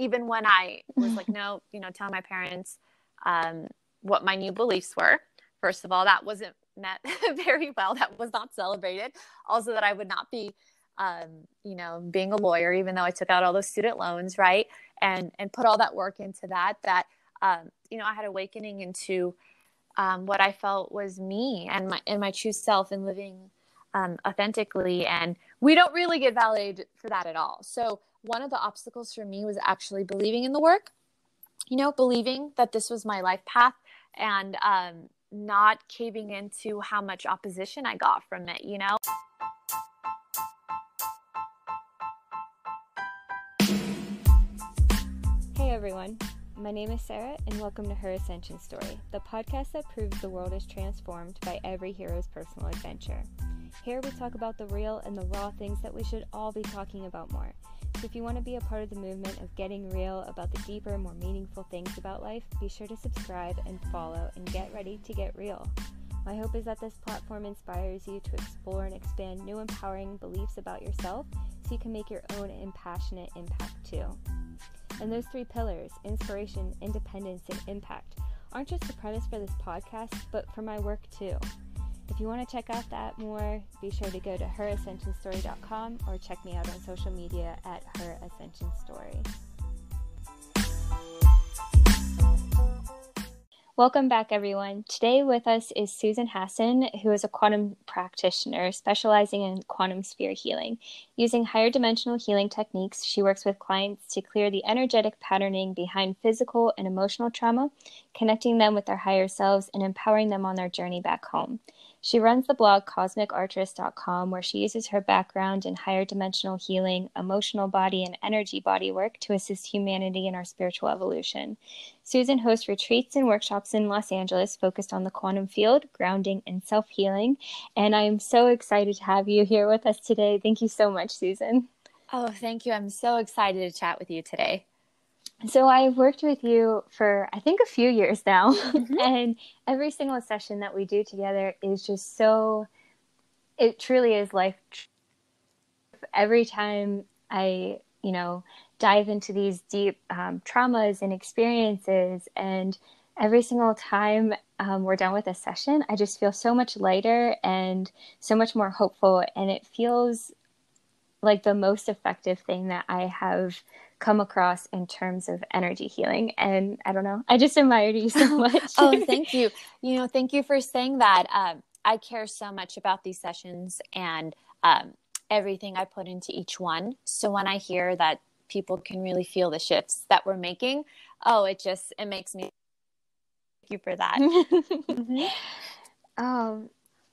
even when I was like, no, you know, tell my parents what my new beliefs were. First of all, that wasn't met very well. That was not celebrated. Also that I would not be, you know, being a lawyer, even though I took out all those student loans, right? And put all that work into that, that, you know, I had awakening into what I felt was me and my true self and living authentically. And we don't really get validated for that at all. So one of the obstacles for me was actually believing in the work, you know, believing that this was my life path and not caving into how much opposition I got from it, you know? Hey everyone, my name is Sarah and welcome to Her Ascension Story, the podcast that proves the world is transformed by every hero's personal adventure. Here we talk about the real and the raw things that we should all be talking about more. So if you want to be a part of the movement of getting real about the deeper, more meaningful things about life, be sure to subscribe and follow and get ready to get real. My hope is that this platform inspires you to explore and expand new empowering beliefs about yourself so you can make your own impassionate impact too. And those three pillars, inspiration, independence, and impact, aren't just the premise for this podcast, but for my work too. If you want to check out that more, be sure to go to HerAscensionStory.com or check me out on social media at Her Ascension Story. Welcome back, everyone. Today with us is Susan Hassen, who is a quantum practitioner specializing in quantum sphere healing. Using higher dimensional healing techniques, she works with clients to clear the energetic patterning behind physical and emotional trauma, connecting them with their higher selves and empowering them on their journey back home. She runs the blog CosmicArcheress.com, where she uses her background in higher dimensional healing, emotional body, and energy body work to assist humanity in our spiritual evolution. Susan hosts retreats and workshops in Los Angeles focused on the quantum field, grounding, and self-healing. And I am so excited to have you here with us today. Thank you so much, Susan. Oh, thank you. I'm so excited to chat with you today. So I've worked with you for, I think, a few years now, and every single session that we do together is just so, it truly is life. Every time I, you know, dive into these deep traumas and experiences, and every single time we're done with a session, I just feel so much lighter and so much more hopeful, and it feels like the most effective thing that I have come across in terms of energy healing. And I don't know, I just admired you so much. Oh, thank you. You know, thank you for saying that. I care so much about these sessions and everything I put into each one. So when I hear that people can really feel the shifts that we're making, oh, it just, it makes me, thank you for that.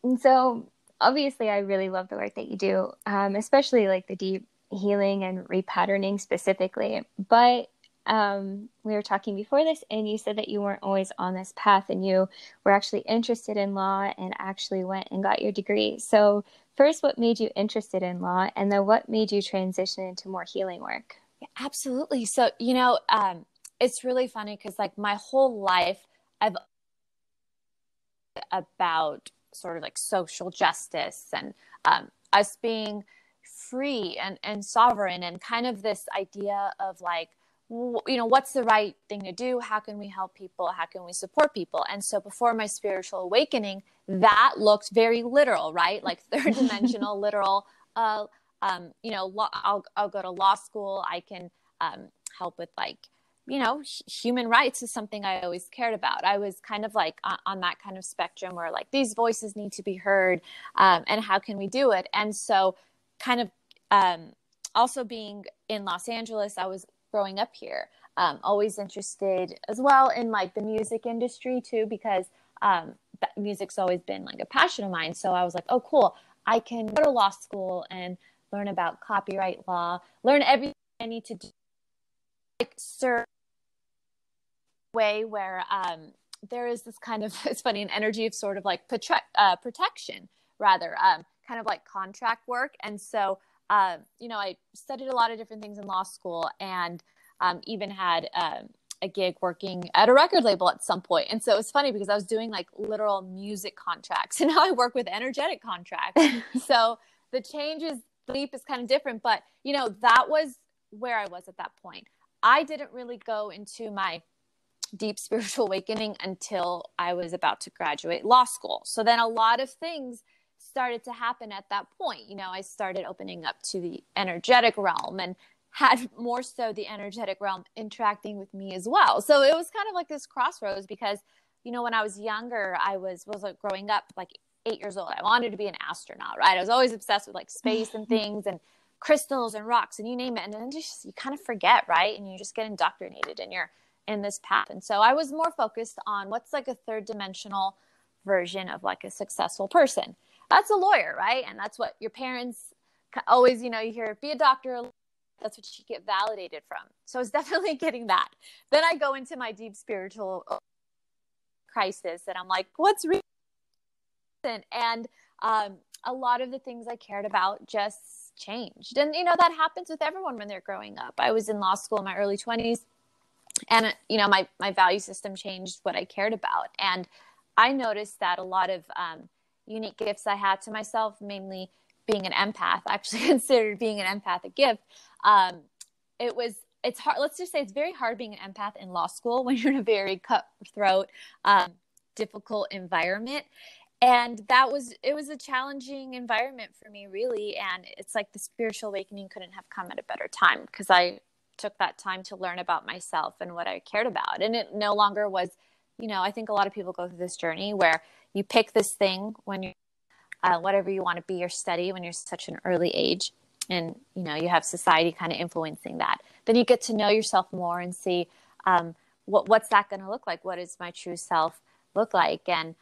And so obviously I really love the work that you do, especially like the deep healing and repatterning specifically. But we were talking before this and you said that you weren't always on this path and you were actually interested in law and actually went and got your degree. So first, what made you interested in law, and then what made you transition into more healing work? Yeah, absolutely. So, you know, it's really funny because like my whole life I've about sort of like social justice and us being free and sovereign, and kind of this idea of like, you know, what's the right thing to do? How can we help people? How can we support people? And so before my spiritual awakening, that looked very literal, right? Like third dimensional, literal, you know, I'll go to law school. I can help with like, you know, human rights is something I always cared about. I was kind of like on that kind of spectrum where like these voices need to be heard, and how can we do it? And so kind of also being in Los Angeles, I was growing up here, always interested as well in like the music industry too, because music's always been like a passion of mine. So I was like, oh, cool. I can go to law school and learn about copyright law, learn everything I need to do, like serve way where there is this kind of, it's funny, an energy of sort of like protection rather, kind of like contract work. And so, you know, I studied a lot of different things in law school and even had a gig working at a record label at some point. And so it was funny because I was doing like literal music contracts and now I work with energetic contracts. So the change is, leap is kind of different, but you know, that was where I was at that point. I didn't really go into my deep spiritual awakening until I was about to graduate law school. So then a lot of things started to happen at that point. You know, I started opening up to the energetic realm and had more so the energetic realm interacting with me as well. So it was kind of like this crossroads because, you know, when I was younger, I was like growing up, like 8 years old, I wanted to be an astronaut, right? I was always obsessed with like space and things and crystals and rocks and you name it. And then just, you kind of forget, right? And you just get indoctrinated and you're in this path. And so I was more focused on what's like a third dimensional version of like a successful person. That's a lawyer, right? And that's what your parents always, you know, you hear, be a doctor. That's what you get validated from. So I was definitely getting that. Then I go into my deep spiritual crisis and I'm like, what's real? And a lot of the things I cared about just changed. And, you know, that happens with everyone when they're growing up. I was in law school in my early 20s and, you know, my value system changed what I cared about. And I noticed that a lot of unique gifts I had to myself, mainly being an empath, I actually considered being an empath a gift. It's hard. Let's just say it's very hard being an empath in law school when you're in a very cutthroat, difficult environment. And it was a challenging environment for me, really. And it's like the spiritual awakening couldn't have come at a better time because I took that time to learn about myself and what I cared about. And it no longer was, you know, I think a lot of people go through this journey where you pick this thing when you're whatever you want to be or study when you're such an early age. And, you know, you have society kind of influencing that. Then you get to know yourself more and see what's that going to look like? What does my true self look like? And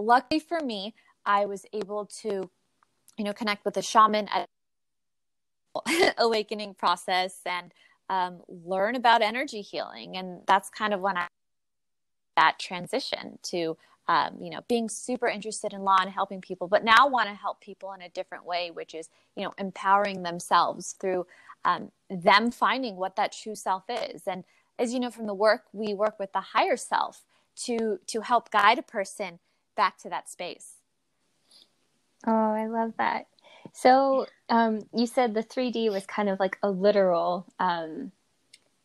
luckily for me, I was able to, you know, connect with a shaman at awakening process and learn about energy healing. And that's kind of when I that transition to you know, being super interested in law and helping people, but now want to help people in a different way, which is, you know, empowering themselves through them finding what that true self is. And as you know, from the work, we work with the higher self to help guide a person back to that space. Oh, I love that. So you said the 3D was kind of like a literal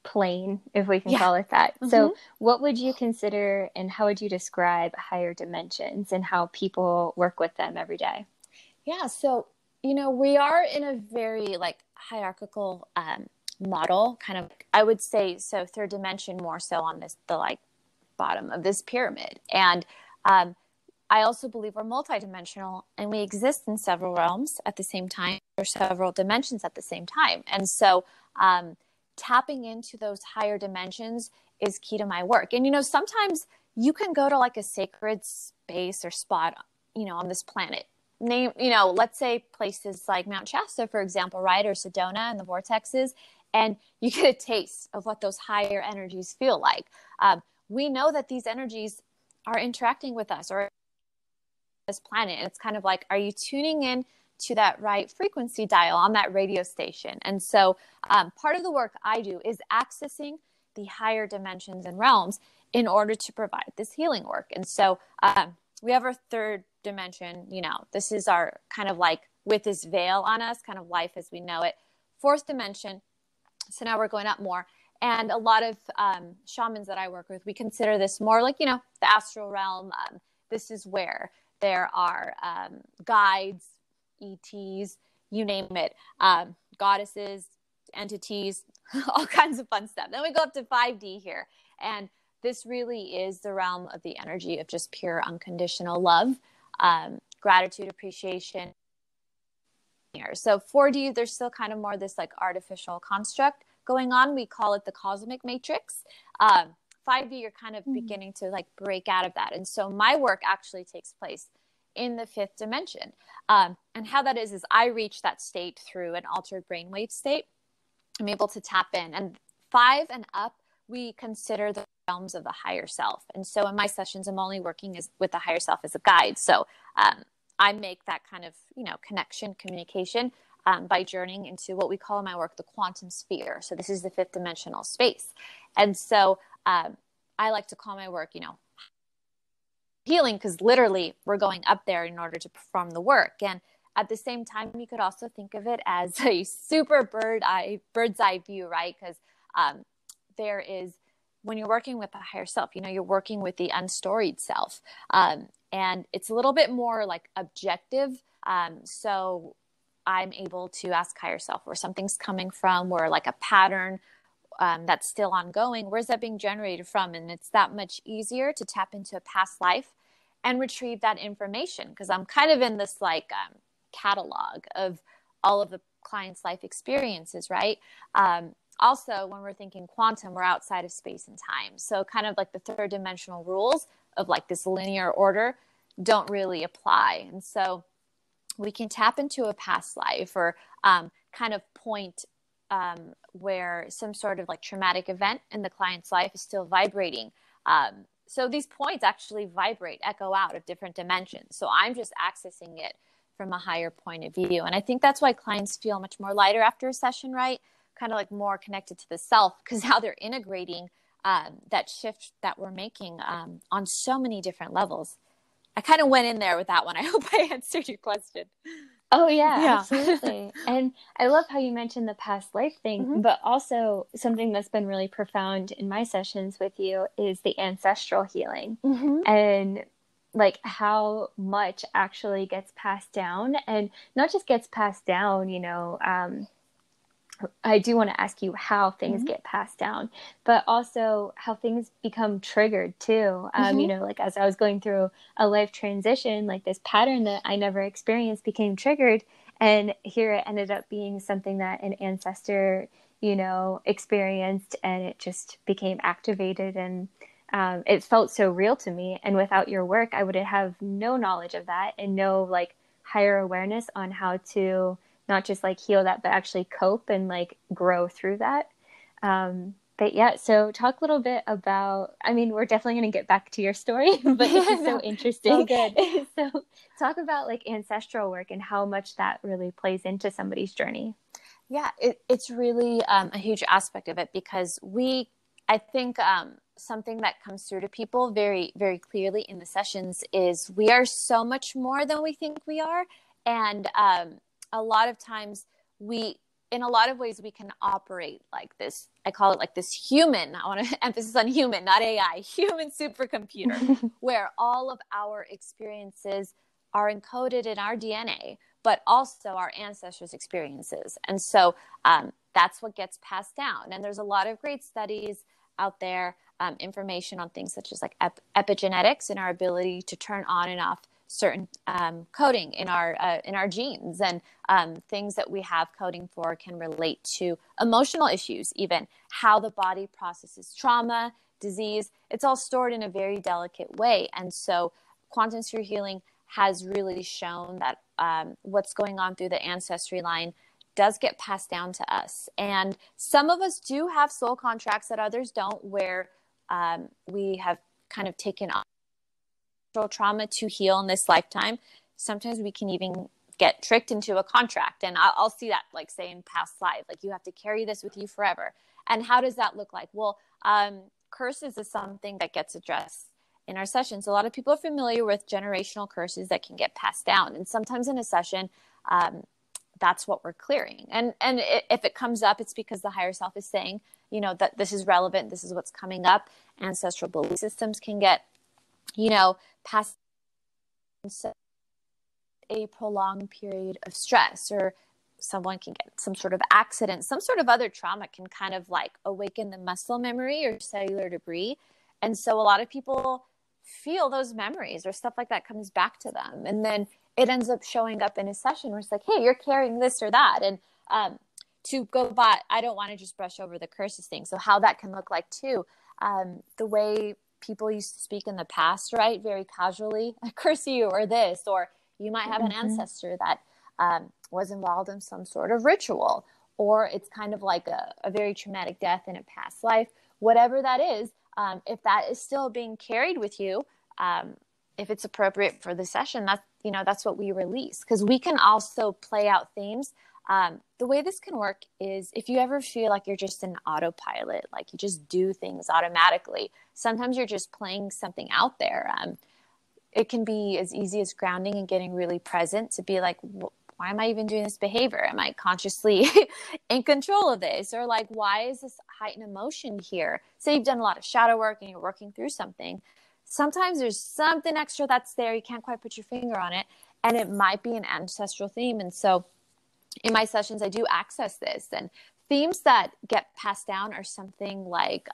plane, if we can call it that. Mm-hmm. So what would you consider and how would you describe higher dimensions and how people work with them every day? Yeah. So, you know, we are in a very like hierarchical model kind of, I would say, so third dimension more so on this, the like bottom of this pyramid. And I also believe we're multidimensional and we exist in several realms at the same time or several dimensions at the same time. And so, tapping into those higher dimensions is key to my work. And, you know, sometimes you can go to like a sacred space or spot, you know, on this planet. Name, you know, let's say places like Mount Shasta, for example, right? Or Sedona and the vortexes. And you get a taste of what those higher energies feel like. We know that these energies are interacting with us or this planet. And it's kind of like, are you tuning in to that right frequency dial on that radio station? And so part of the work I do is accessing the higher dimensions and realms in order to provide this healing work. And so we have our third dimension, you know, this is our kind of like with this veil on us, kind of life as we know it. Fourth dimension. So now we're going up more. And a lot of shamans that I work with, we consider this more like, you know, the astral realm. This is where there are guides, ETs, you name it, goddesses, entities, all kinds of fun stuff. Then we go up to 5D here. And this really is the realm of the energy of just pure unconditional love, gratitude, appreciation. So 4D, there's still kind of more this like artificial construct going on. We call it the cosmic matrix. 5D, you're kind of beginning to like break out of that. And so my work actually takes place in the fifth dimension. And how that is I reach that state through an altered brainwave state. I'm able to tap in. And 5 and up, we consider the realms of the higher self. And so in my sessions, I'm only working with the higher self as a guide. So I make that kind of, you know, connection, communication by journeying into what we call in my work, the quantum sphere. So this is the fifth dimensional space. And so I like to call my work, you know, healing, because literally we're going up there in order to perform the work. And at the same time, you could also think of it as a super bird's eye view, right? Because There is, when you're working with the higher self, you know, you're working with the unstoried self. And it's a little bit more like objective. So I'm able to ask higher self where something's coming from, or like a pattern that's still ongoing. Where's that being generated from? And it's that much easier to tap into a past life and retrieve that information, because I'm kind of in this like catalog of all of the client's life experiences, right? Also, when we're thinking quantum, we're outside of space and time. So kind of like the third dimensional rules of like this linear order don't really apply. And so we can tap into a past life, or kind of point where some sort of like traumatic event in the client's life is still vibrating. So these points actually vibrate, echo out of different dimensions. So I'm just accessing it from a higher point of view. And I think that's why clients feel much more lighter after a session, right? Kind of like more connected to the self, because how they're integrating that shift that we're making on so many different levels. I kind of went in there with that one. I hope I answered your question. Oh, yeah. Absolutely. And I love how you mentioned the past life thing, mm-hmm. but also something that's been really profound in my sessions with you is the ancestral healing, mm-hmm. and like how much actually gets passed down, and not just gets passed down, you know, I do want to ask you how things mm-hmm. get passed down, but also how things become triggered too. Mm-hmm. You know, like as I was going through a life transition, like this pattern that I never experienced became triggered. And here it ended up being something that an ancestor, you know, experienced, and it just became activated, and it felt so real to me. And without your work, I would have no knowledge of that and no like higher awareness on how to not just like heal that, but actually cope and like grow through that. But yeah, so talk a little bit about, I mean, we're definitely going to get back to your story, but this is so interesting. Oh, good. So talk about like ancestral work and how much that really plays into somebody's journey. Yeah, it's really a huge aspect of it, because I think something that comes through to people very, very clearly in the sessions is we are so much more than we think we are. And, a lot of times in a lot of ways, we can operate like this. I call it like this human. I want to emphasis on human, not AI, human supercomputer, where all of our experiences are encoded in our DNA, but also our ancestors' experiences. And so that's what gets passed down. And there's a lot of great studies out there, information on things such as like epigenetics and our ability to turn on and off certain coding in our genes, and things that we have coding for can relate to emotional issues, even how the body processes trauma, disease. It's all stored in a very delicate way. And so quantum sphere healing has really shown that what's going on through the ancestry line does get passed down to us. And some of us do have soul contracts that others don't, where we have kind of taken on trauma to heal in this lifetime. Sometimes we can even get tricked into a contract, and I'll see that, like, say in past life, like, you have to carry this with you forever. And how does that look like? Well, curses is something that gets addressed in our sessions. A lot of people are familiar with generational curses that can get passed down, and sometimes in a session that's what we're clearing. And if it comes up, it's because the higher self is saying, you know, that this is relevant, this is what's coming up. Ancestral belief systems can get, you know, past a prolonged period of stress, or someone can get some sort of accident, some sort of other trauma can kind of like awaken the muscle memory or cellular debris. And so a lot of people feel those memories or stuff like that comes back to them. And then it ends up showing up in a session where it's like, hey, you're carrying this or that. And to go by, I don't want to just brush over the curses thing. So how that can look like too, the way people used to speak in the past, right? Very casually, I curse you, or this, or you might have an ancestor that was involved in some sort of ritual, or it's kind of like a very traumatic death in a past life, whatever that is. If that is still being carried with you, if it's appropriate for the session, that's what we release. Because we can also play out themes. The way this can work is if you ever feel like you're just an autopilot, like you just do things automatically, sometimes you're just playing something out there. It can be as easy as grounding and getting really present to be like, why am I even doing this behavior? Am I consciously in control of this? Or like, why is this heightened emotion here? So you've done a lot of shadow work and you're working through something. Sometimes there's something extra that's there. You can't quite put your finger on it. And it might be an ancestral theme. And so in my sessions, I do access this. And themes that get passed down are something like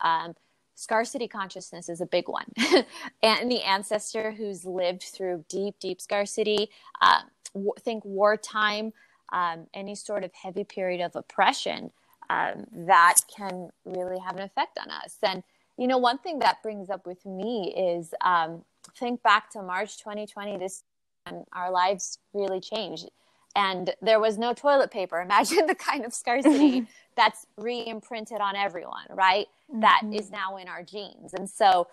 scarcity consciousness is a big one. And the ancestor who's lived through deep, deep scarcity, think wartime, any sort of heavy period of oppression, that can really have an effect on us. And, you know, one thing that brings up with me is think back to March 2020, this our lives really changed. And there was no toilet paper. Imagine the kind of scarcity that's re-imprinted on everyone, right? Mm-hmm. That is now in our genes. And so,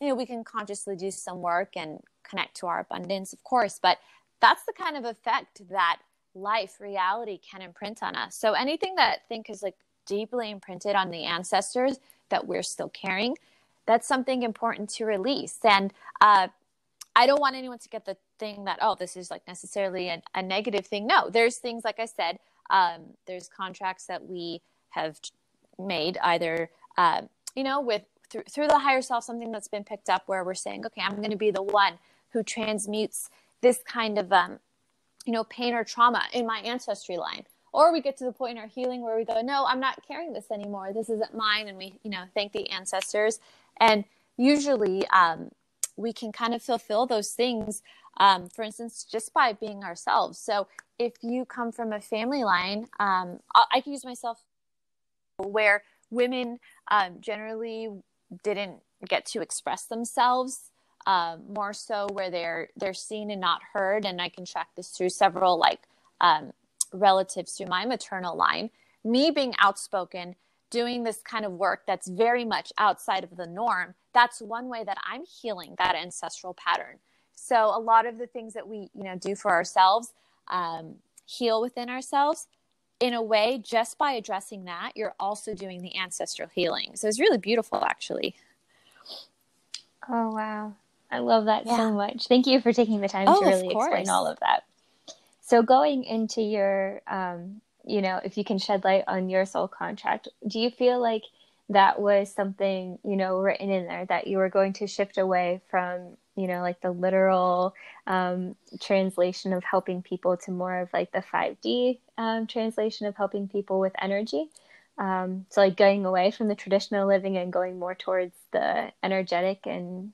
you know, we can consciously do some work and connect to our abundance, of course. But that's the kind of effect that life, reality can imprint on us. So anything that I think is like deeply imprinted on the ancestors that we're still carrying, that's something important to release. And I don't want anyone to get the thing that, oh, this is like necessarily a negative thing. No, there's things, like I said, there's contracts that we have made either, you know, with through the higher self, something that's been picked up where we're saying, okay, I'm going to be the one who transmutes this kind of, you know, pain or trauma in my ancestry line. Or we get to the point in our healing where we go, no, I'm not carrying this anymore. This isn't mine. And we, you know, thank the ancestors. And usually, we can kind of fulfill those things, for instance, just by being ourselves. So if you come from a family line, I can use myself where women generally didn't get to express themselves, more so where they're seen and not heard. And I can track this through several like relatives through my maternal line. Me being outspoken, doing this kind of work that's very much outside of the norm, that's one way that I'm healing that ancestral pattern. So a lot of the things that we, you know, do for ourselves, heal within ourselves, in a way, just by addressing that, you're also doing the ancestral healing. So it's really beautiful, actually. Oh, wow. I love that so much. Thank you for taking the time to really explain all of that. So going into your, you know, if you can shed light on your soul contract, do you feel like that was something, you know, written in there that you were going to shift away from, you know, like the literal translation of helping people to more of like the 5D translation of helping people with energy? So like going away from the traditional living and going more towards the energetic and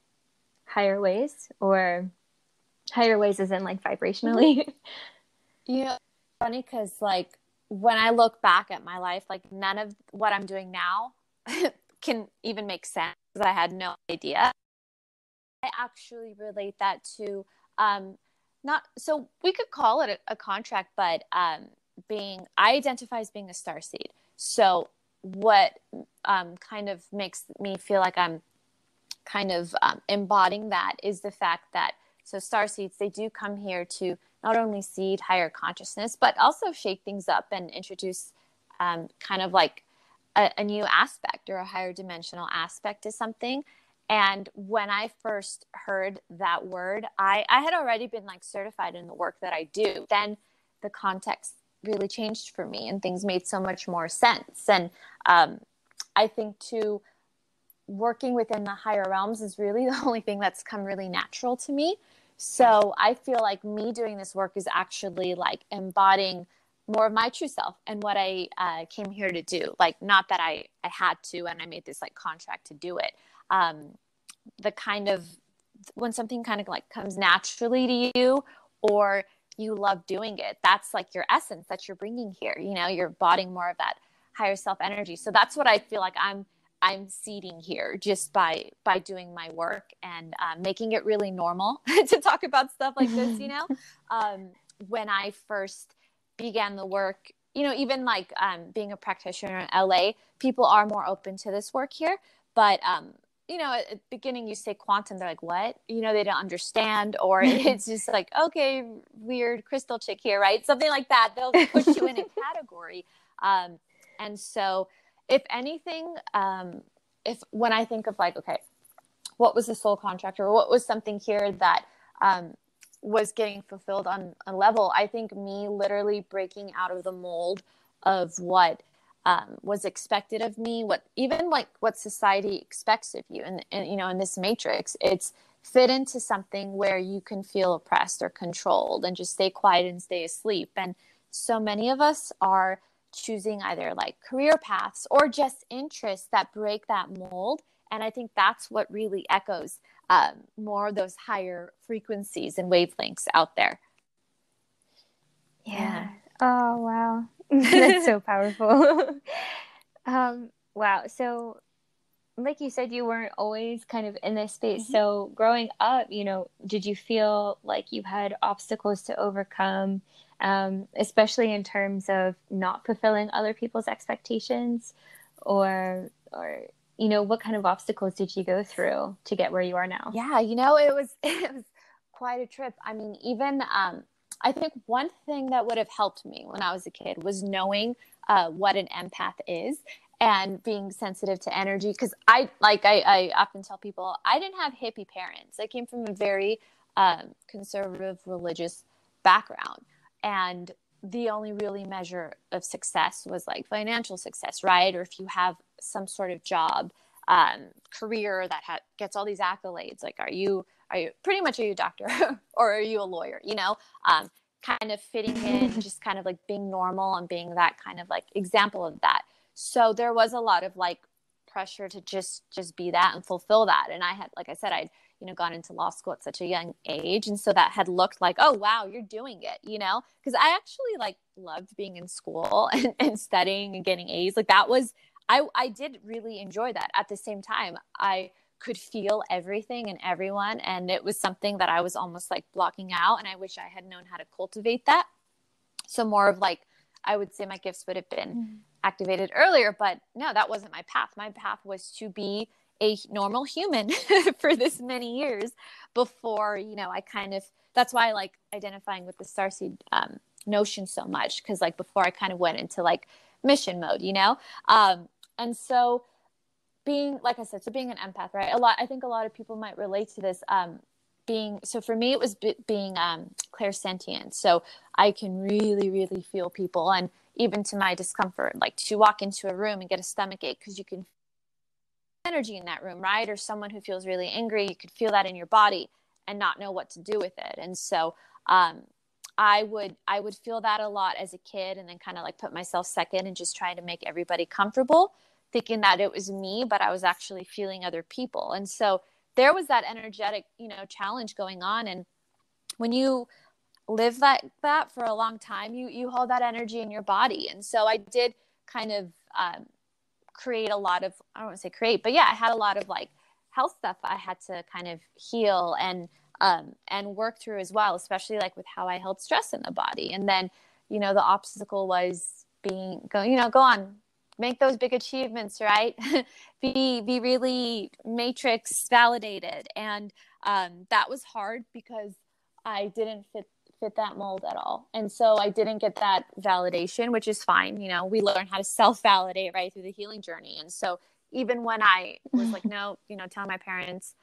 higher ways, or higher ways as in like vibrationally? Yeah, funny because like when I look back at my life, like none of what I'm doing now can even make sense because I had no idea. I actually relate that to not, so we could call it a contract, but I identify as being a starseed. So what kind of makes me feel like I'm kind of embodying that is the fact that, so starseeds, they do come here to not only seed higher consciousness, but also shake things up and introduce kind of like a new aspect or a higher dimensional aspect to something. And when I first heard that word, I had already been like certified in the work that I do. Then the context really changed for me and things made so much more sense. And I think too, working within the higher realms is really the only thing that's come really natural to me. So I feel like me doing this work is actually like embodying more of my true self and what I came here to do. Like, not that I had to, and I made this like contract to do it. The kind of, when something kind of like comes naturally to you or you love doing it, that's like your essence that you're bringing here. You know, you're embodying more of that higher self energy. So that's what I feel like I'm seeding here just by doing my work and making it really normal to talk about stuff like this, you know. When I first began the work, you know, even like being a practitioner in LA, people are more open to this work here. But, you know, at the beginning you say quantum, they're like, what? You know, they don't understand, or it's just like, okay, weird crystal chick here, right? Something like that. They'll put you in a category. And so if anything, when I think of like, okay, what was the soul contract or what was something here that was getting fulfilled on a level. I think me literally breaking out of the mold of what was expected of me, what even like what society expects of you. And, you know, in this matrix, it's fit into something where you can feel oppressed or controlled and just stay quiet and stay asleep. And so many of us are choosing either like career paths or just interests that break that mold. And I think that's what really echoes more of those higher frequencies and wavelengths out there. Yeah. Oh, wow. That's so powerful. Wow. So like you said, you weren't always kind of in this space. Mm-hmm. So growing up, you know, did you feel like you had obstacles to overcome, especially in terms of not fulfilling other people's expectations, or, you know, what kind of obstacles did you go through to get where you are now? Yeah. You know, it was quite a trip. I mean, even, I think one thing that would have helped me when I was a kid was knowing what an empath is and being sensitive to energy. Because I often tell people I didn't have hippie parents. I came from a very conservative religious background. And the only really measure of success was like financial success, right? Or if you have some sort of job, career that gets all these accolades, like are you a doctor or are you a lawyer, you know, kind of fitting in, just kind of like being normal and being that kind of like example of that. So there was a lot of like pressure to just be that and fulfill that. And I had, like I said, I'd, you know, gone into law school at such a young age. And so that had looked like, oh, wow, you're doing it, you know, because I actually like loved being in school and studying and getting A's. Like that was, I did really enjoy that. At the same time, I could feel everything and everyone. And it was something that I was almost like blocking out. And I wish I had known how to cultivate that. So more of like, I would say my gifts would have been activated earlier, but no, that wasn't my path. My path was to be a normal human for this many years before, you know, I kind of, that's why I like identifying with the starseed notion so much. Cause like before I kind of went into like mission mode, you know? And so being, like I said, so being an empath, right? I think a lot of people might relate to this. So for me, it was being clairsentient. So I can really, really feel people, and even to my discomfort, like to walk into a room and get a stomach ache because you can feel energy in that room, right? Or someone who feels really angry, you could feel that in your body and not know what to do with it. And so I would feel that a lot as a kid, and then kind of like put myself second and just trying to make everybody comfortable, thinking that it was me, but I was actually feeling other people. And so there was that energetic, you know, challenge going on. And when you live that for a long time, you hold that energy in your body. And so I did kind of create a lot of, I don't want to say create, but yeah, I had a lot of like health stuff I had to kind of heal and work through as well, especially like with how I held stress in the body. And then, you know, the obstacle was go on. Make those big achievements, right? be really matrix validated. And that was hard because I didn't fit that mold at all. And so I didn't get that validation, which is fine. You know, we learn how to self-validate right through the healing journey. And so even when I was like, no, you know, tell my parents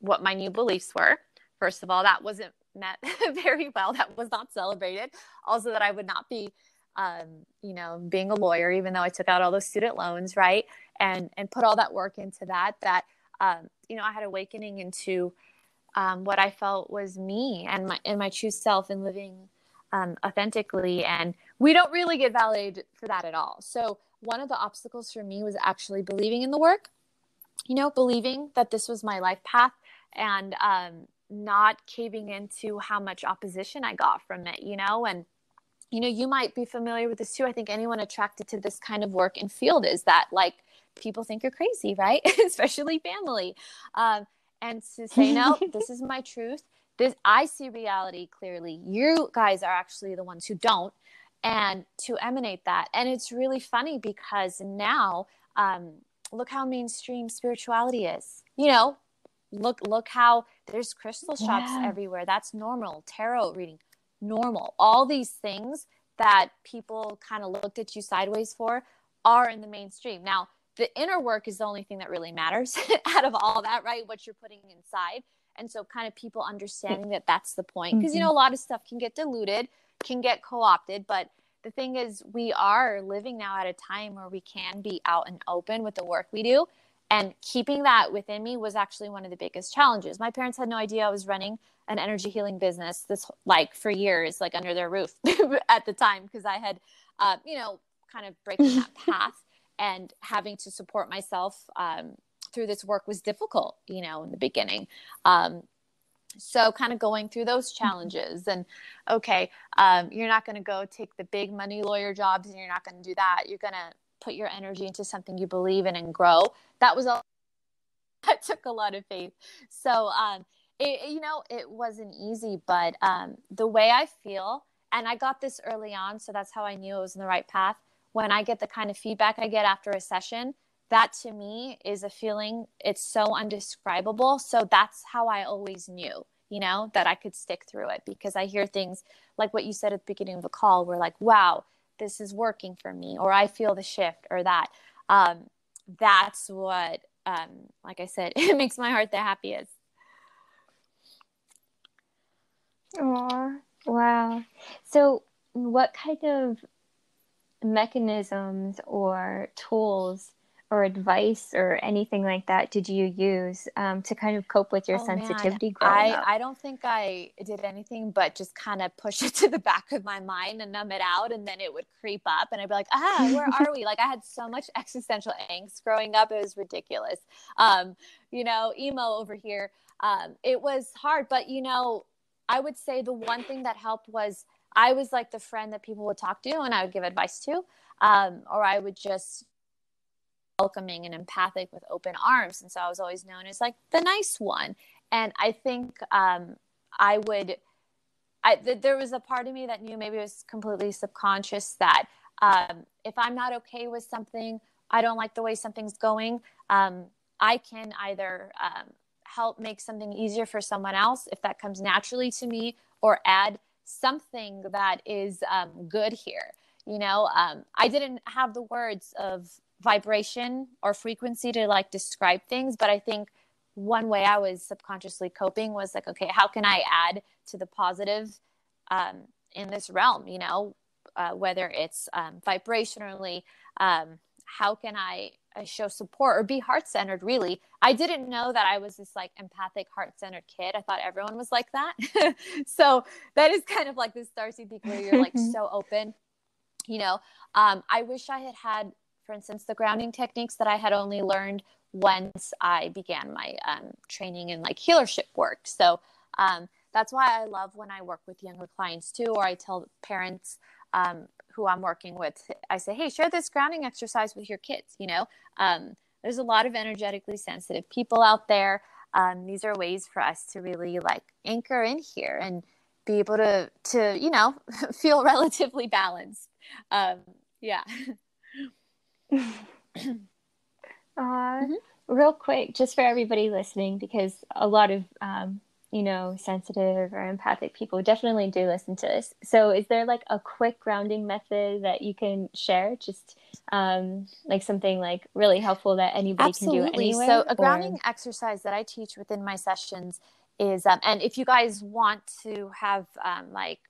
what my new beliefs were. First of all, that wasn't met very well. That was not celebrated. Also that I would not be you know, being a lawyer, even though I took out all those student loans, right? And put all that work into that, you know, I had awakening into what I felt was me and my true self and living authentically. And we don't really get validated for that at all. So one of the obstacles for me was actually believing in the work, you know, believing that this was my life path, and not caving into how much opposition I got from it, you know, and you know, you might be familiar with this too. I think anyone attracted to this kind of work and field is that like people think you're crazy, right? Especially family. And to say, no, this is my truth. I see reality clearly. You guys are actually the ones who don't, and to emanate that. And it's really funny because now look how mainstream spirituality is, you know, look how there's crystal shops everywhere. That's normal. Tarot reading. Normal. All these things that people kind of looked at you sideways for are in the mainstream. Now, the inner work is the only thing that really matters out of all that, right? What you're putting inside. And so kind of people understanding that that's the point. Because, you know, a lot of stuff can get diluted, can get co-opted. But the thing is, we are living now at a time where we can be out and open with the work we do. And keeping that within me was actually one of the biggest challenges. My parents had no idea I was running an energy healing business for years, under their roof at the time, because I had, kind of breaking that path and having to support myself through this work was difficult, in the beginning. So kind of going through those challenges and, you're not going to go take the big money lawyer jobs and you're not going to do that. You're going to put your energy into something you believe in and grow. That took a lot of faith. So, it wasn't easy, but the way I feel, and I got this early on, so that's how I knew it was in the right path. When I get the kind of feedback I get after a session, that to me is a feeling. It's so undescribable. So that's how I always knew, that I could stick through it, because I hear things like what you said at the beginning of the call, were like, wow, this is working for me, or I feel the shift, or that. That's what, like I said, it makes my heart the happiest. Aw, wow. So what kind of mechanisms or tools or advice or anything like that did you use to kind of cope with your sensitivity growing up? I don't think I did anything but just kind of push it to the back of my mind and numb it out, and then it would creep up and I'd be like, where are we? I had so much existential angst growing up. It was ridiculous. Emo over here. It was hard, but I would say the one thing that helped was I was like the friend that people would talk to and I would give advice to, or I would just welcoming and empathic with open arms. And so I was always known as the nice one. And I think there was a part of me that knew, maybe it was completely subconscious, that if I'm not okay with something, I don't like the way something's going, I can either help make something easier for someone else if that comes naturally to me, or add something that is good here. I didn't have the words of vibration or frequency to describe things, but I think one way I was subconsciously coping was okay, how can I add to the positive in this realm, whether it's vibrationally, how can I show support or be heart-centered, really. I didn't know that I was this empathic, heart-centered kid. I thought everyone was like that. So that is kind of this starseed peak where you're so open, I wish I had, for instance, the grounding techniques that I had only learned once I began my training in healership work. So that's why I love when I work with younger clients too, or I tell parents who I'm working with, I say, hey, share this grounding exercise with your kids. There's a lot of energetically sensitive people out there. These are ways for us to really anchor in here and be able to feel relatively balanced. Yeah. Real quick, just for everybody listening, because a lot of sensitive or empathic people definitely do listen to this. So is there a quick grounding method that you can share? Just something really helpful that anybody Absolutely. Can do anywhere? So a grounding exercise that I teach within my sessions is, and if you guys want to have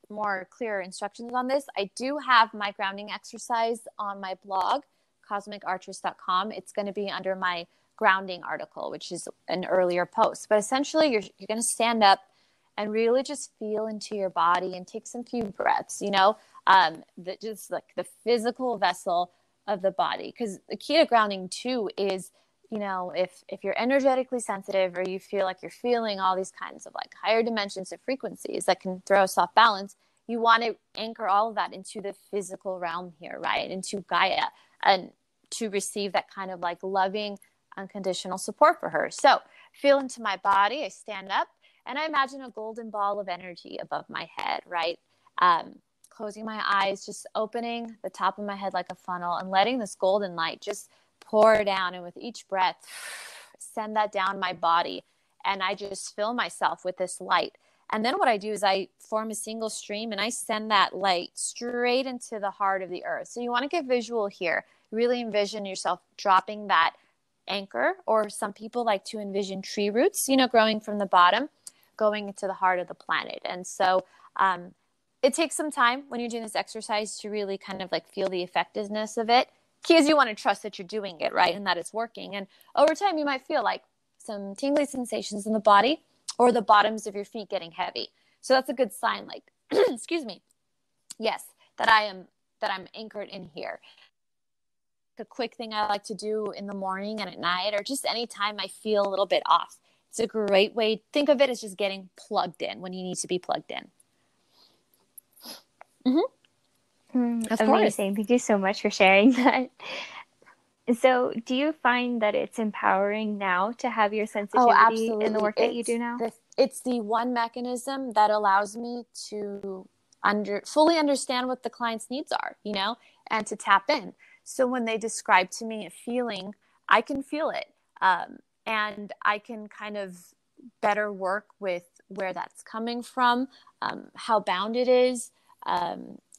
more clear instructions on this, I do have my grounding exercise on my blog, CosmicArcheress.com. It's going to be under my grounding article, which is an earlier post. But essentially, you're going to stand up and really just feel into your body and take some few breaths, just the physical vessel of the body. Because the key to grounding too is, if you're energetically sensitive or you feel you're feeling all these kinds of higher dimensions of frequencies that can throw us off balance, you want to anchor all of that into the physical realm here, right? Into Gaia, and to receive that kind of loving, unconditional support for her. So feel into my body. I stand up and I imagine a golden ball of energy above my head, right? Closing my eyes, just opening the top of my head like a funnel and letting this golden light just pour down. And with each breath, send that down my body. And I just fill myself with this light. And then what I do is I form a single stream and I send that light straight into the heart of the earth. So you want to get visual here. Really envision yourself dropping that anchor, or some people like to envision tree roots, growing from the bottom. going into the heart of the planet. And so it takes some time when you're doing this exercise to really kind of like feel the effectiveness of it. Key is you want to trust that you're doing it, right? And that it's working. And over time, you might feel like some tingly sensations in the body or the bottoms of your feet getting heavy. So that's a good sign, like, excuse me. Yes, that I'm anchored in here. A quick thing I like to do in the morning and at night, or just any time I feel a little bit off. It's a great way. Think of it as just getting plugged in when you need to be plugged in. Mm-hmm. Of course. Amazing. Thank you so much for sharing that. So do you find that it's empowering now to have your sensitivity in the work that you do now? It's the one mechanism that allows me to fully understand what the client's needs are, you know, and to tap in. So when they describe to me a feeling, I can feel it. And I can kind of better work with where that's coming from, how bound it is.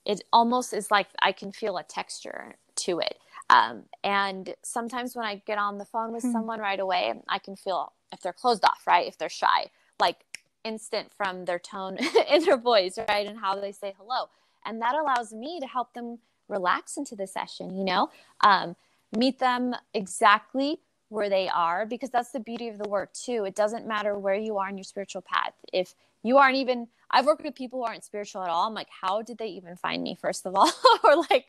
It almost is like I can feel a texture to it. And sometimes when I get on the phone with someone right away, I can feel if they're closed off, right? If they're shy, like instant from their tone in their voice, right? And how they say hello. And that allows me to help them relax into the session, you know, meet them exactly where they are, because that's the beauty of the work too. It doesn't matter where you are in your spiritual path. If you aren't even, I've worked with people who aren't spiritual at all. I'm like, how did they even find me, first of all? Or like,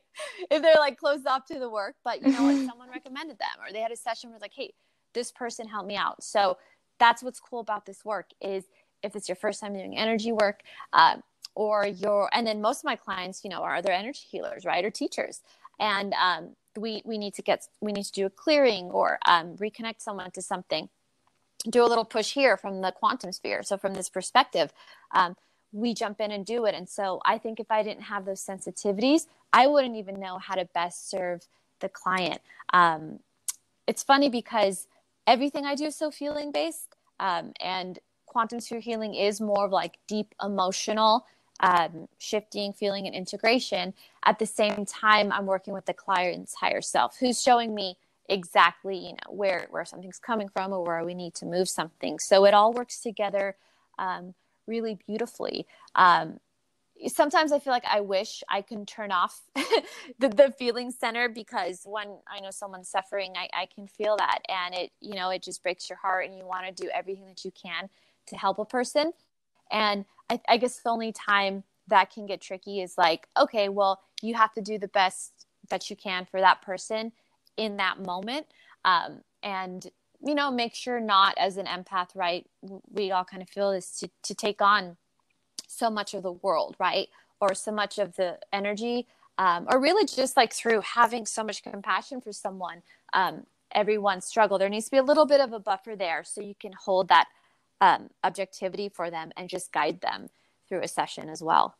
if they're like closed off to the work, but you know what, someone recommended them, or they had a session where it's like, hey, this person helped me out. So that's what's cool about this work is if it's your first time doing energy work, and then most of my clients, you know, are other energy healers, right? Or teachers. And, we need to do a clearing or reconnect someone to something, do a little push here from the quantum sphere. So from this perspective, we jump in and do it. And so I think if I didn't have those sensitivities, I wouldn't even know how to best serve the client. It's funny because everything I do is so feeling based, and quantum sphere healing is more of like deep emotional shifting, feeling, and integration. At the same time, I'm working with the client's higher self, who's showing me exactly, you know, where something's coming from or where we need to move something. So it all works together really beautifully. Sometimes I feel like I wish I can turn off the feeling center, because when I know someone's suffering, I can feel that. And it, you know, it just breaks your heart, and you want to do everything that you can to help a person. And I guess the only time that can get tricky is like, okay, well, you have to do the best that you can for that person in that moment. And, you know, make sure not as an empath, right? We all kind of feel this to take on so much of the world, right? Or so much of the energy, or really just like through having so much compassion for someone, everyone's struggle. There needs to be a little bit of a buffer there so you can hold that objectivity for them and just guide them through a session as well.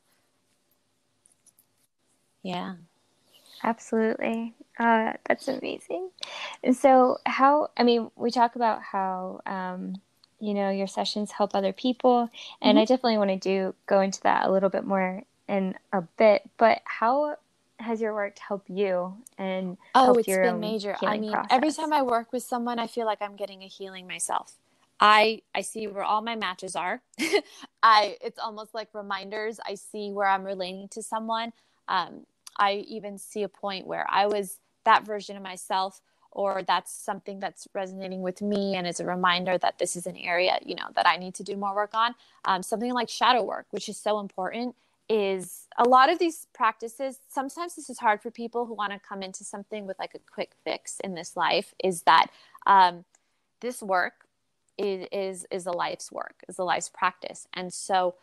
Yeah, absolutely. That's amazing. And so we talk about how, you know, your sessions help other people. And I definitely want to go into that a little bit more in a bit, but how has your work helped you? And it's been major. I mean, every time I work with someone, I feel like I'm getting a healing myself. I see where all my matches are. It's almost like reminders. I see where I'm relating to someone. I even see a point where I was that version of myself, or that's something that's resonating with me. And it's a reminder that this is an area, you know, that I need to do more work on. Something like shadow work, which is so important, is a lot of these practices. Sometimes this is hard for people who want to come into something with like a quick fix in this life, is that this work, it is a life's work, is a life's practice. And so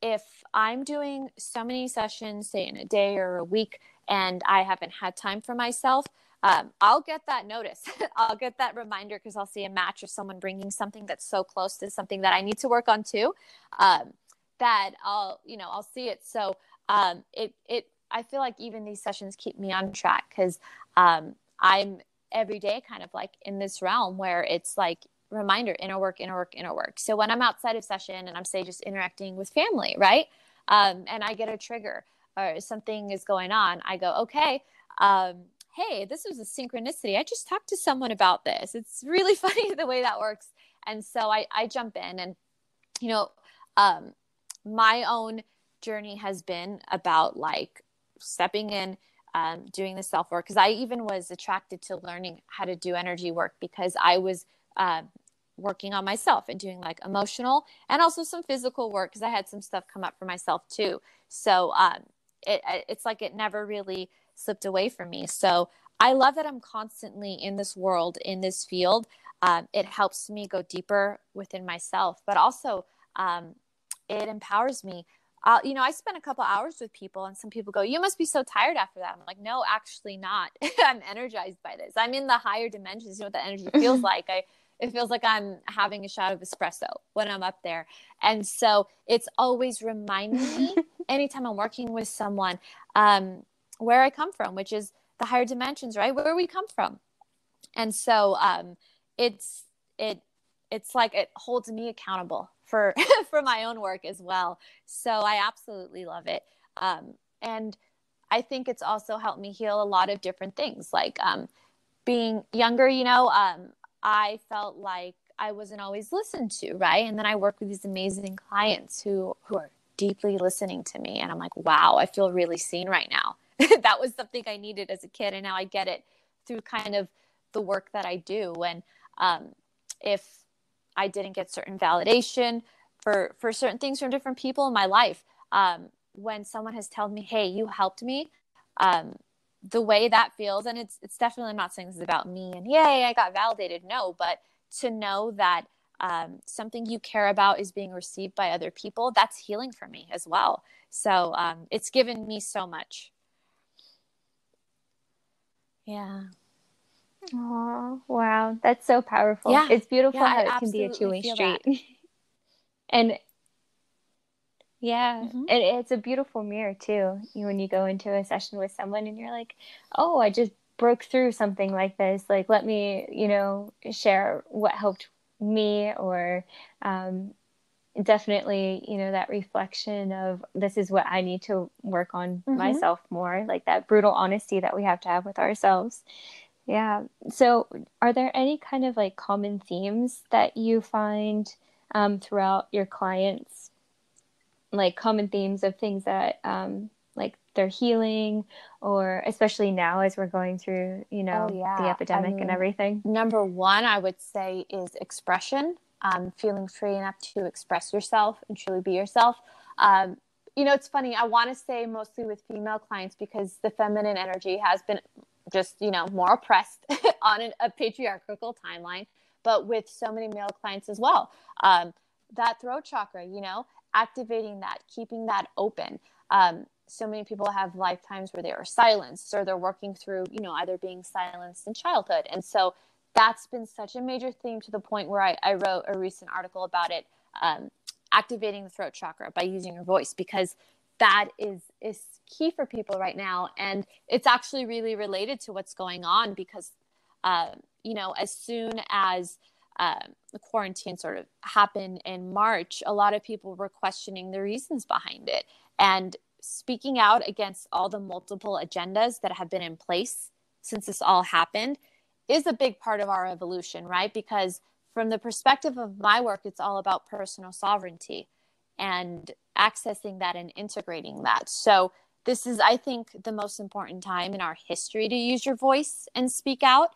if I'm doing so many sessions, say in a day or a week, and I haven't had time for myself, I'll get that notice. I'll get that reminder, because I'll see a match of someone bringing something that's so close to something that I need to work on too, that I'll see it. So I feel like even these sessions keep me on track, because I'm every day kind of like in this realm where it's like, reminder, inner work, inner work, inner work. So when I'm outside of session and I'm, say, just interacting with family, right? And I get a trigger or something is going on, I go, okay, hey, this was a synchronicity. I just talked to someone about this. It's really funny the way that works. And so I jump in and you know, my own journey has been about like stepping in, doing the self work. Cause I even was attracted to learning how to do energy work because I was, working on myself and doing like emotional and also some physical work. Cause I had some stuff come up for myself too. So, it's like, it never really slipped away from me. So I love that I'm constantly in this world, in this field. It helps me go deeper within myself, but also, it empowers me. You know, I spend a couple hours with people and some people go, you must be so tired after that. I'm like, no, actually not. I'm energized by this. I'm in the higher dimensions. You know what that energy feels like. It feels like I'm having a shot of espresso when I'm up there. And so it's always reminding me anytime I'm working with someone, where I come from, which is the higher dimensions, right? Where we come from. And so, it's like, it holds me accountable for, for my own work as well. So I absolutely love it. And I think it's also helped me heal a lot of different things. Like, being younger, you know, I felt like I wasn't always listened to. Right. And then I work with these amazing clients who are deeply listening to me. And I'm like, wow, I feel really seen right now. That was something I needed as a kid. And now I get it through kind of the work that I do. And, if I didn't get certain validation for certain things from different people in my life, when someone has told me, hey, you helped me, the way that feels, and it's definitely, I'm not saying this is about me and yay, I got validated. No, but to know that something you care about is being received by other people, that's healing for me as well. So it's given me so much. Yeah. Oh, wow. That's so powerful. Yeah. It's beautiful how it can be a two-way street. And yeah, mm-hmm. it's a beautiful mirror too. When you go into a session with someone and you're like, oh, I just broke through something like this. Like, let me, you know, share what helped me, or definitely, you know, that reflection of this is what I need to work on myself more, like that brutal honesty that we have to have with ourselves. Yeah. So are there any kind of like common themes that you find throughout your clients, like common themes of things that like they're healing, or especially now as we're going through, you know, the epidemic and everything? Number one, I would say is expression, feeling free enough to express yourself and truly be yourself. You know, it's funny. I want to say mostly with female clients because the feminine energy has been just, you know, more oppressed on a patriarchal timeline, but with so many male clients as well. That throat chakra, you know, activating that, keeping that open. So many people have lifetimes where they are silenced, or they're working through, you know, either being silenced in childhood. And so that's been such a major theme, to the point where I wrote a recent article about it, activating the throat chakra by using your voice, because that is key for people right now. And it's actually really related to what's going on because, you know, as soon as the quarantine sort of happened in March, a lot of people were questioning the reasons behind it and speaking out against all the multiple agendas that have been in place since this all happened is a big part of our evolution, right? Because from the perspective of my work, it's all about personal sovereignty and accessing that and integrating that. So this is, I think, the most important time in our history to use your voice and speak out,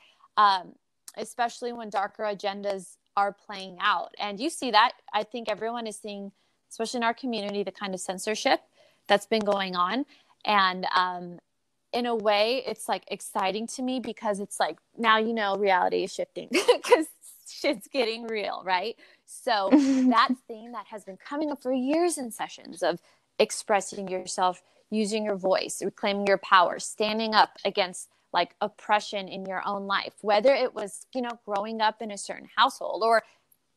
especially when darker agendas are playing out. And you see that. I think everyone is seeing, especially in our community, the kind of censorship that's been going on. And in a way, it's like exciting to me because it's like, now, you know, reality is shifting because shit's getting real, right? So that theme that has been coming up for years in sessions of expressing yourself, using your voice, reclaiming your power, standing up against like oppression in your own life, whether it was, you know, growing up in a certain household or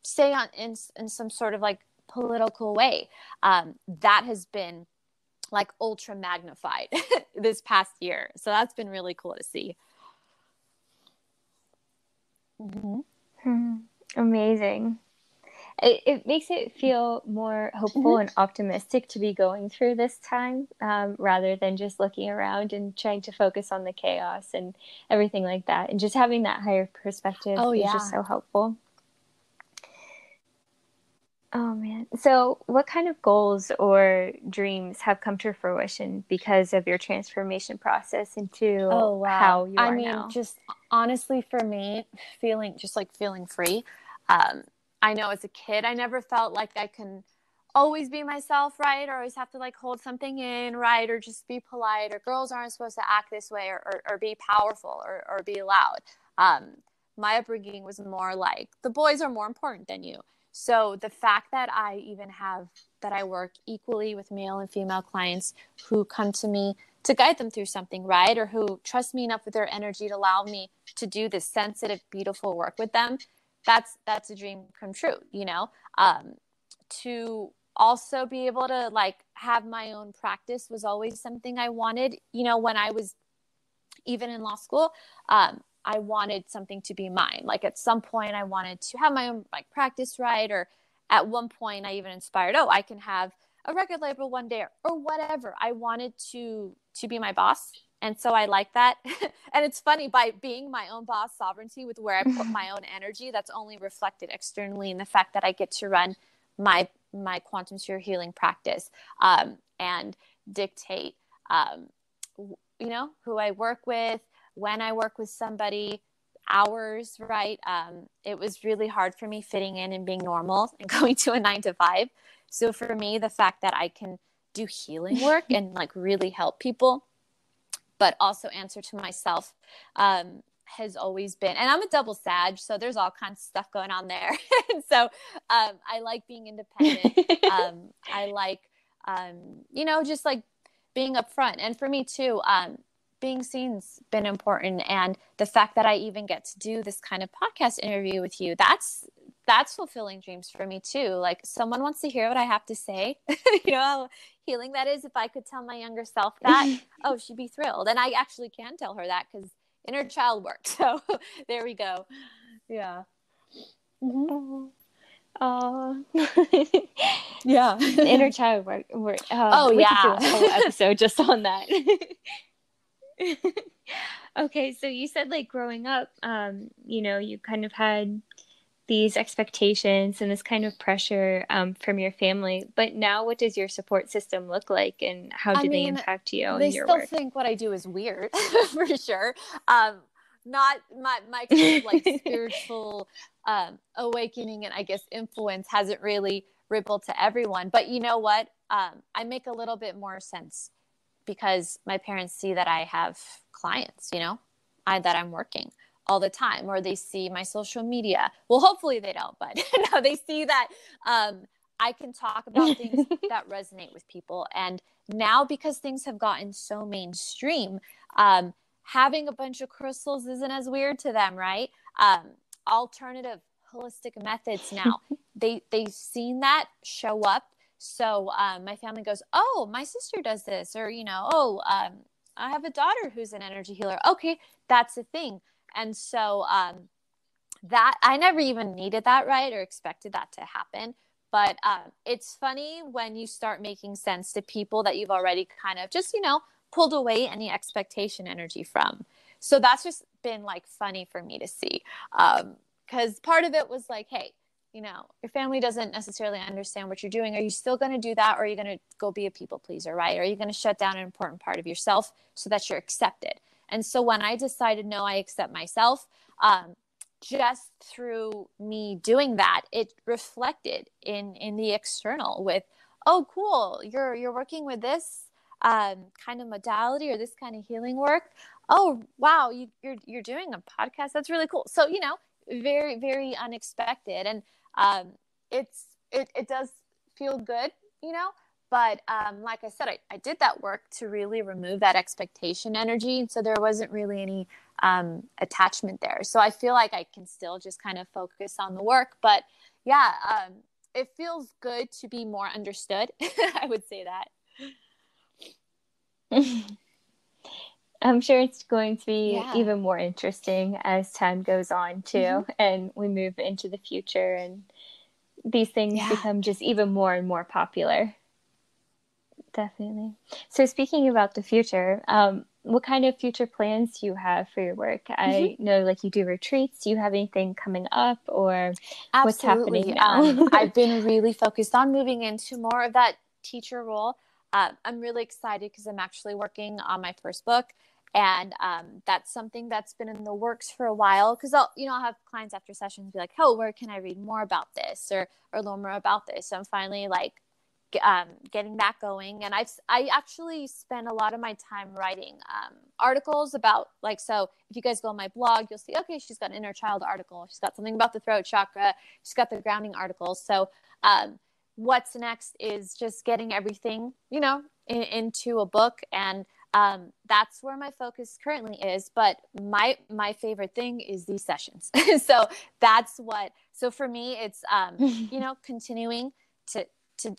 say on in some sort of like political way, that has been like ultra magnified this past year. So that's been really cool to see. Mm-hmm. Amazing. It makes it feel more hopeful and optimistic to be going through this time, rather than just looking around and trying to focus on the chaos and everything like that. And just having that higher perspective is just so helpful. Oh, man. So what kind of goals or dreams have come to fruition because of your transformation process into how you are now? I mean, just honestly, for me, feeling free. I know as a kid, I never felt like I can always be myself, right? Or always have to like hold something in, right? Or just be polite, or girls aren't supposed to act this way, or be powerful, or be loud. My upbringing was more like the boys are more important than you. So the fact that I even have, that I work equally with male and female clients who come to me to guide them through something, right? Or who trust me enough with their energy to allow me to do this sensitive, beautiful work with them. That's a dream come true, you know? To also be able to like have my own practice was always something I wanted. You know, when I was even in law school, I wanted something to be mine. Like at some point I wanted to have my own like practice, right? Or at one point I even inspired, I can have a record label one day, or whatever. I wanted to be my boss. And so I like that. And it's funny, by being my own boss, sovereignty with where I put my own energy, that's only reflected externally in the fact that I get to run my Quantum Sphere Healing practice, and dictate, you know, who I work with, when I work with somebody, hours, right? It was really hard for me fitting in and being normal and going to a 9-to-5. So for me, the fact that I can do healing work and like really help people, but also answer to myself, has always been, and I'm a double Sag, so there's all kinds of stuff going on there. And so, I like being independent. I like, you know, just like being upfront. And for me too, being seen's been important, and the fact that I even get to do this kind of podcast interview with you, that's fulfilling dreams for me too. Like someone wants to hear what I have to say. You know how healing that is. If I could tell my younger self that, she'd be thrilled. And I actually can tell her that because inner child work. So there we go. Yeah. Mm-hmm. Yeah. Inner child work. We could do a whole episode just on that. Okay, so you said like growing up, you know, you kind of had these expectations and this kind of pressure from your family. But now what does your support system look like, and how do they impact you and your work? They still think what I do is weird, for sure. Not my kind of like spiritual awakening and I guess influence hasn't really rippled to everyone. But you know what? I make a little bit more sense because my parents see that I have clients, you know, that I'm working all the time, or they see my social media. Well, hopefully they don't, but no, they see that I can talk about things that resonate with people. And now, because things have gotten so mainstream, having a bunch of crystals isn't as weird to them, right? Alternative holistic methods now, they've seen that show up. So my family goes, oh, my sister does this, or, you know, I have a daughter who's an energy healer. Okay, that's a thing. And so that I never even needed that, right, or expected that to happen. But it's funny when you start making sense to people that you've already kind of just, you know, pulled away any expectation energy from. So that's just been like funny for me to see, because part of it was like, hey, you know, your family doesn't necessarily understand what you're doing. Are you still going to do that? Or are you going to go be a people pleaser, right? Are you going to shut down an important part of yourself so that you're accepted? And so when I decided, no, I accept myself, just through me doing that, it reflected in the external with, oh, cool, you're working with this kind of modality or this kind of healing work. Oh, wow, you're doing a podcast. That's really cool. So, you know, very, very unexpected. And it does feel good, you know, but like I said, I did that work to really remove that expectation energy. And so there wasn't really any attachment there. So I feel like I can still just kind of focus on the work. But yeah, it feels good to be more understood. I would say that. I'm sure it's going to be even more interesting as time goes on too, and we move into the future and these things become just even more and more popular. Definitely. So speaking about the future, what kind of future plans do you have for your work? I know, like, you do retreats. Do you have anything coming up, or what's happening now? I've been really focused on moving into more of that teacher role. I'm really excited because I'm actually working on my first book. And that's something that's been in the works for a while, because I'll have clients after sessions be like, oh, where can I read more about this or learn more about this? So I'm finally like getting that going. And I actually spend a lot of my time writing articles about, like, so if you guys go on my blog, you'll see, okay, she's got an inner child article. She's got something about the throat chakra. She's got the grounding articles. So what's next is just getting everything, into a book. And that's where my focus currently is, but my favorite thing is these sessions. So for me, it's, continuing to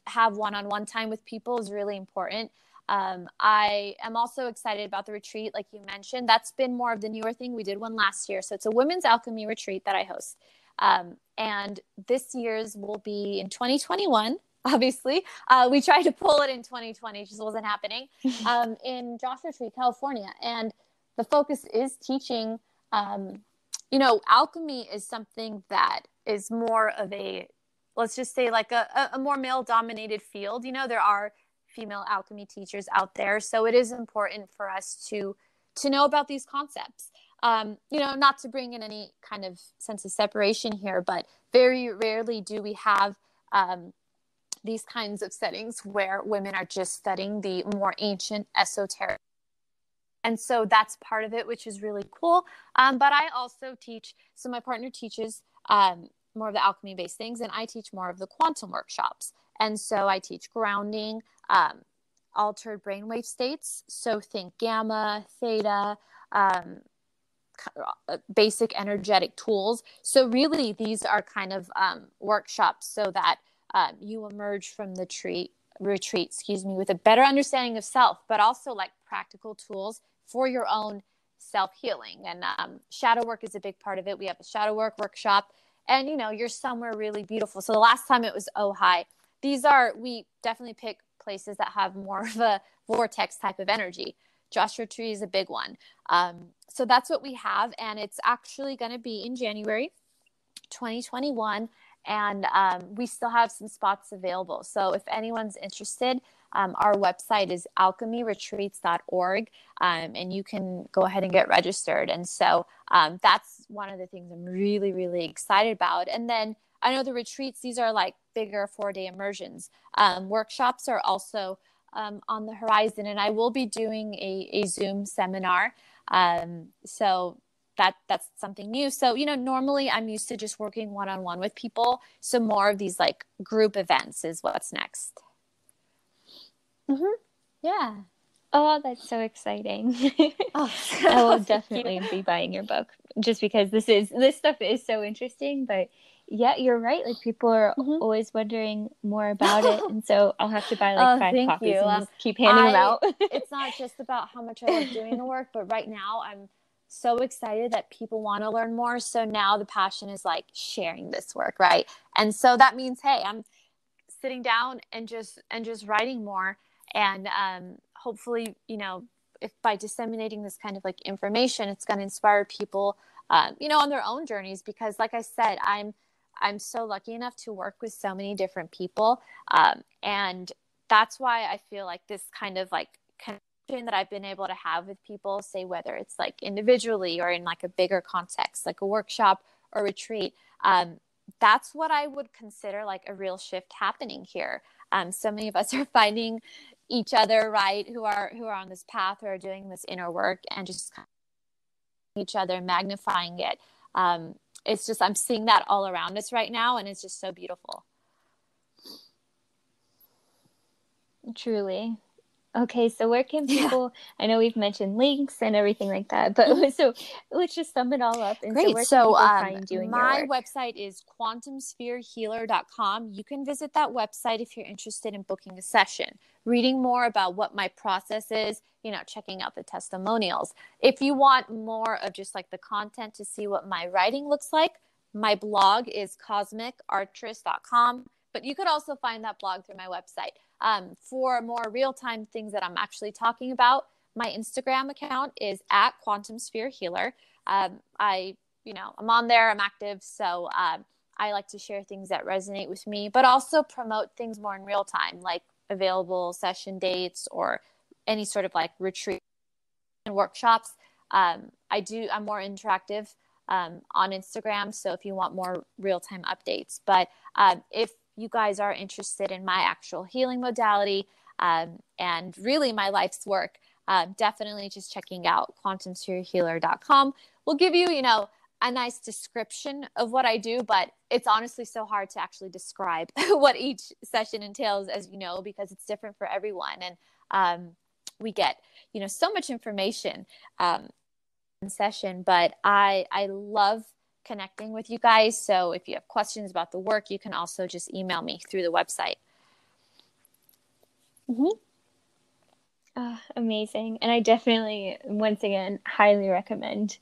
have one-on-one time with people is really important. I am also excited about the retreat. Like you mentioned, that's been more of the newer thing. We did one last year. So it's a women's alchemy retreat that I host. And this year's will be in 2021. Obviously, we tried to pull it in 2020, it just wasn't happening, in Joshua Tree, California. And the focus is teaching, alchemy is something that is more of a, let's just say, like a more male dominated field. There are female alchemy teachers out there. So it is important for us to know about these concepts. Not to bring in any kind of sense of separation here, but very rarely do we have, these kinds of settings where women are just studying the more ancient esoteric. And so that's part of it, which is really cool. But I also teach, so my partner teaches more of the alchemy-based things, and I teach more of the quantum workshops. And so I teach grounding, altered brainwave states. So think gamma, theta, basic energetic tools. So really these are kind of workshops so that you emerge from the retreat, with a better understanding of self, but also like practical tools for your own self-healing. And shadow work is a big part of it. We have a shadow work workshop, and you're somewhere really beautiful. So the last time it was Ojai. We definitely pick places that have more of a vortex type of energy. Joshua Tree is a big one. So that's what we have, and it's actually going to be in January 2021. And we still have some spots available. So if anyone's interested, our website is alchemyretreats.org, and you can go ahead and get registered. And so that's one of the things I'm really, really excited about. And then I know the retreats, these are like bigger 4-day immersions. Workshops are also on the horizon, and I will be doing a Zoom seminar. So that's something new. So, normally I'm used to just working one-on-one with people. So more of these like group events is what's next. Mm-hmm. Yeah. Oh, that's so exciting. I will definitely be buying your book, just because this stuff is so interesting, but yeah, you're right. Like, people are always wondering more about it. And so I'll have to buy like 5 copies and just keep handing them out. It's not just about how much I love doing the work, but right now I'm so excited that people want to learn more. So now the passion is like sharing this work, right? And so that means, hey, I'm sitting down and just writing more. And hopefully, if by disseminating this kind of like information, it's going to inspire people, on their own journeys. Because, like I said, I'm so lucky enough to work with so many different people, and that's why I feel like this kind of like that I've been able to have with people, say whether it's like individually or in like a bigger context, like a workshop or retreat, that's what I would consider like a real shift happening here. So many of us are finding each other, right, who are on this path or are doing this inner work, and just kind of each other, magnifying it. It's just, I'm seeing that all around us right now, and it's just so beautiful. Truly. Okay, so where can people, I know we've mentioned links and everything like that, but so let's just sum it all up. And great. So where can people find you and my your work? Website is quantumspherehealer.com. You can visit that website if you're interested in booking a session, reading more about what my process is, checking out the testimonials. If you want more of just like the content to see what my writing looks like, my blog is CosmicArcheress.com. But you could also find that blog through my website. For more real-time things that I'm actually talking about, My Instagram account is at Quantum Sphere Healer. I'm on there, I'm active. So I like to share things that resonate with me, but also promote things more in real time, like available session dates or any sort of like retreat and workshops. I'm more interactive on Instagram. So if you want more real-time updates, but if you guys are interested in my actual healing modality and really my life's work, definitely just checking out quantumspherehealer.com will give you, a nice description of what I do, but it's honestly so hard to actually describe what each session entails, as you know, because it's different for everyone. And we get, so much information in session, but I love connecting with you guys. So if you have questions about the work, you can also just email me through the website. Mm-hmm. Amazing. And I definitely, once again, highly recommend.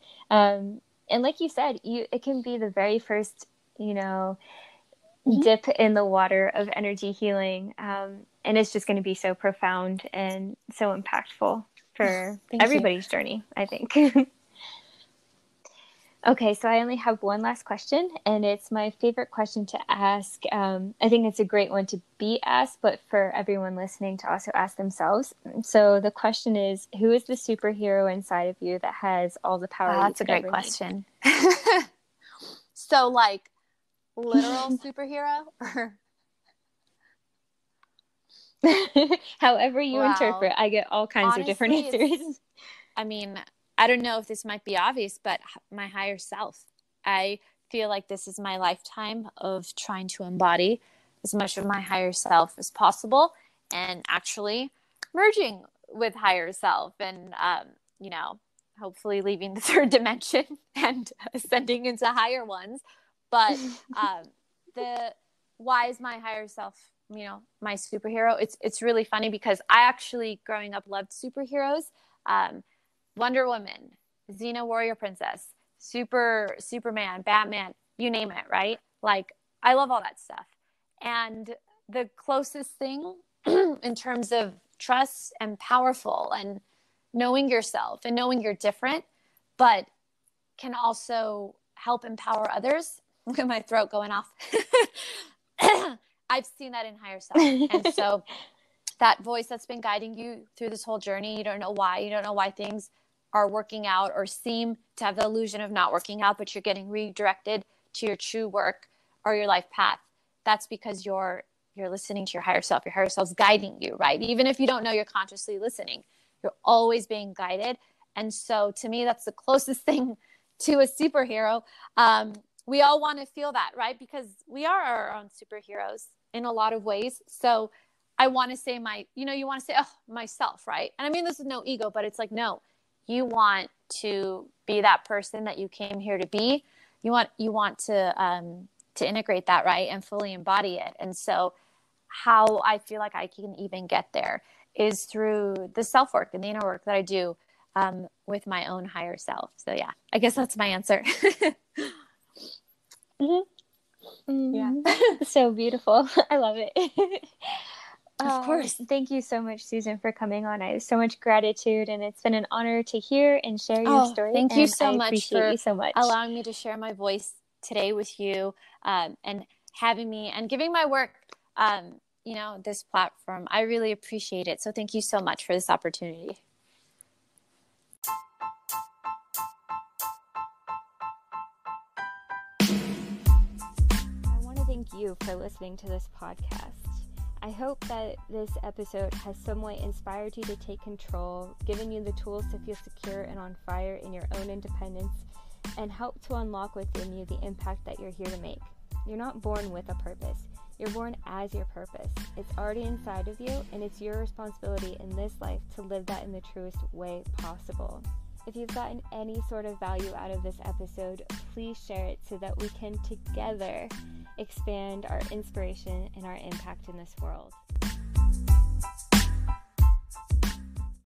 And like you said, it can be the very first, mm-hmm. dip in the water of energy healing. And it's just going to be so profound and so impactful for everybody's journey, I think. Okay, so I only have one last question, and it's my favorite question to ask. I think it's a great one to be asked, but for everyone listening to also ask themselves. So the question is, who is the superhero inside of you that has all the power? Wow, that's a great question. So like literal superhero? However you interpret, I get all kinds of different answers. I don't know if this might be obvious, but my higher self. I feel like this is my lifetime of trying to embody as much of my higher self as possible and actually merging with higher self and, hopefully leaving the third dimension and ascending into higher ones. But why is my higher self, my superhero? It's really funny because I actually, growing up, loved superheroes. Wonder Woman, Xena Warrior Princess, Superman, Batman, you name it, right? Like, I love all that stuff. And the closest thing in terms of trust and powerful and knowing yourself and knowing you're different, but can also help empower others. Look at my throat going off. I've seen that in higher self. And so that voice that's been guiding you through this whole journey, you don't know why things are working out or seem to have the illusion of not working out, but you're getting redirected to your true work or your life path. That's because you're listening to your higher self. Your higher self's guiding you, right? Even if you don't know you're consciously listening, you're always being guided. And so to me, that's the closest thing to a superhero. We all want to feel that, right? Because we are our own superheroes in a lot of ways. So I want to say you want to say, oh, myself, right? And I mean, this is no ego, but it's like, no, you want to be that person that you came here to be. You want to integrate that, right? And fully embody it. And so how I feel like I can even get there is through the self-work and the inner work that I do with my own higher self. So yeah, I guess that's my answer. Mm-hmm. Yeah. So beautiful. I love it. Of course. Thank you so much, Susan, for coming on. I have so much gratitude, and it's been an honor to hear and share your story. Thank you so much for allowing me to share my voice today with you, and having me and giving my work, this platform. I really appreciate it. So thank you so much for this opportunity. I want to thank you for listening to this podcast. I hope that this episode has some way inspired you to take control, given you the tools to feel secure and on fire in your own independence, and helped to unlock within you the impact that you're here to make. You're not born with a purpose. You're born as your purpose. It's already inside of you, and it's your responsibility in this life to live that in the truest way possible. If you've gotten any sort of value out of this episode, please share it so that we can together expand our inspiration and our impact in this world.